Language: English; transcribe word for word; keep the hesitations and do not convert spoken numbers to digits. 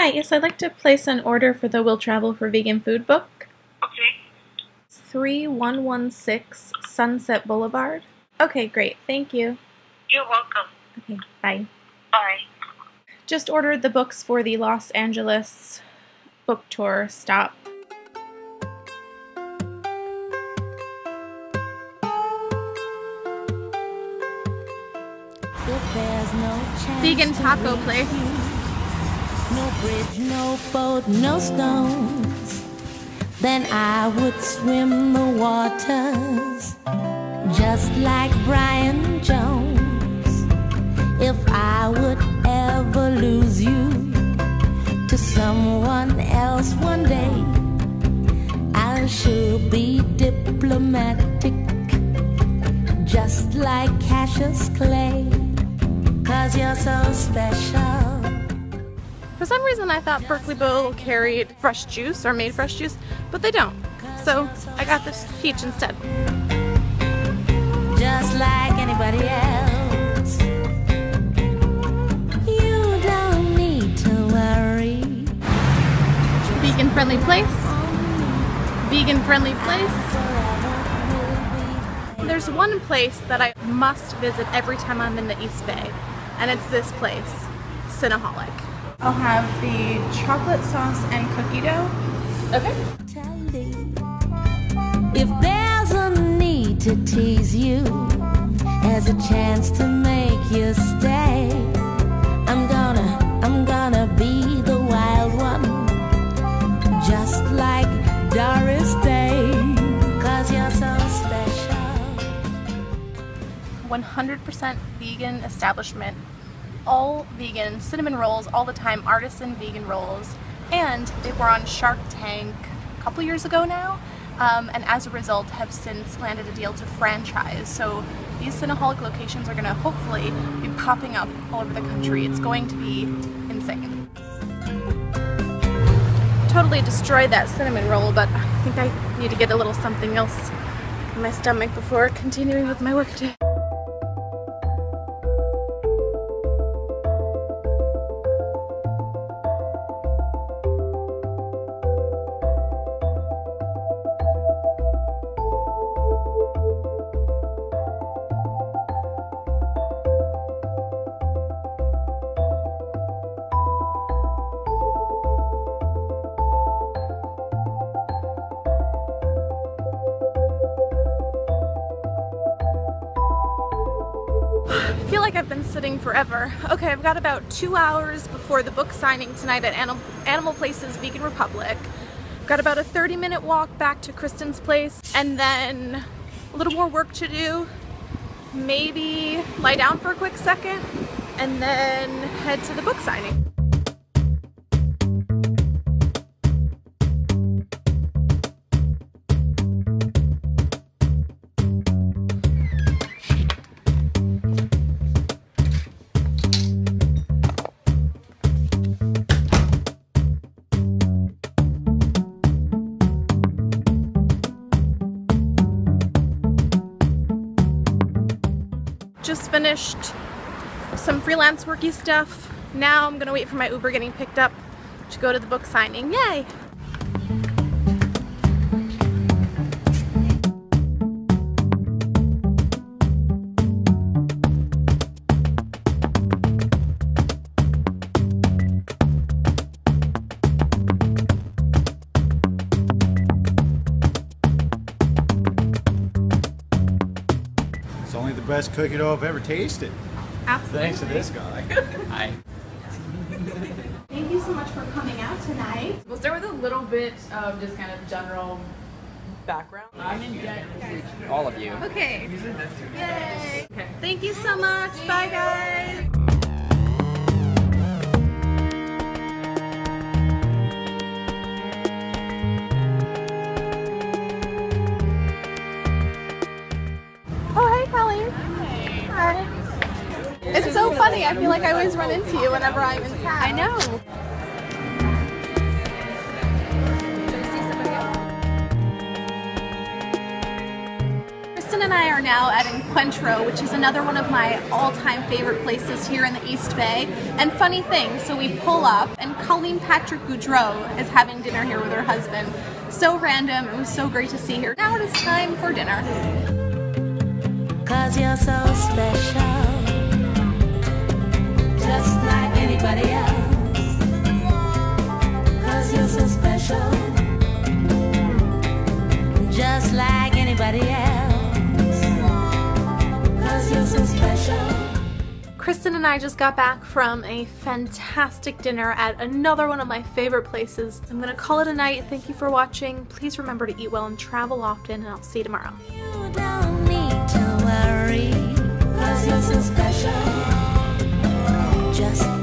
Hi, yes, I'd like to place an order for the Will Travel for Vegan Food book. Okay. three one one six Sunset Boulevard. Okay, great. Thank you. You're welcome. Okay, bye. Bye. Just ordered the books for the Los Angeles book tour stop. Vegan taco place. No bridge, no boat, no stones. Then I would swim the waters, just like Brian Jones. If I would ever lose you to someone else one day, I should be diplomatic, just like Cassius Clay. Cause you're so special. For some reason I thought Berkeley Bowl carried fresh juice or made fresh juice, but they don't. So I got this peach instead. Just like anybody else. You don't need to worry. Vegan friendly place. Vegan friendly place. There's one place that I must visit every time I'm in the East Bay, and it's this place, Cinnaholic. I'll have the chocolate sauce and cookie dough. Okay. If there's a need to tease you, as a chance to make you stay, I'm gonna, I'm gonna be the wild one, just like Doris Day, cause you're so special. one hundred percent vegan establishment. All vegan cinnamon rolls all the time, artisan vegan rolls, and they were on Shark Tank a couple years ago now, um, and as a result have since landed a deal to franchise. So these Cinnaholic locations are going to hopefully be popping up all over the country. It's going to be insane. Totally destroyed that cinnamon roll, but I think I need to get a little something else in my stomach before continuing with my work today. I feel like I've been sitting forever. Okay, I've got about two hours before the book signing tonight at Animal, Animal Place's Vegan Republic. I've got about a thirty minute walk back to Kristen's place, and then a little more work to do. Maybe lie down for a quick second, and then head to the book signing. Just finished some freelance worky stuff. Now I'm gonna wait for my Uber getting picked up to go to the book signing. Yay! Best cookie dough I've ever tasted. Absolutely. Thanks to this guy. Hi. Thank you so much for coming out tonight. We'll start with a little bit of just kind of general background. I'm in debt. All of you. Okay. Yay. Okay. Thank you so much. Bye, guys. It's so funny, I feel like I always run into you whenever I'm in town. I know. Kristen and I are are now at Encuentro, which is another one of my all-time favorite places here in the East Bay. And funny thing, so we pull up and Colleen Patrick-Goudreau is having dinner here with her husband. So random, it was so great to see her. Now it is time for dinner. 'Cause you're so special, just like anybody else. 'Cause you're so special, just like anybody else. 'Cause you're so special. Kristen and I just got back from a fantastic dinner at another one of my favorite places. I'm gonna call it a night. Thank you for watching. Please remember to eat well and travel often, and I'll see you tomorrow. You don't need to worry, 'cause you're so special. Just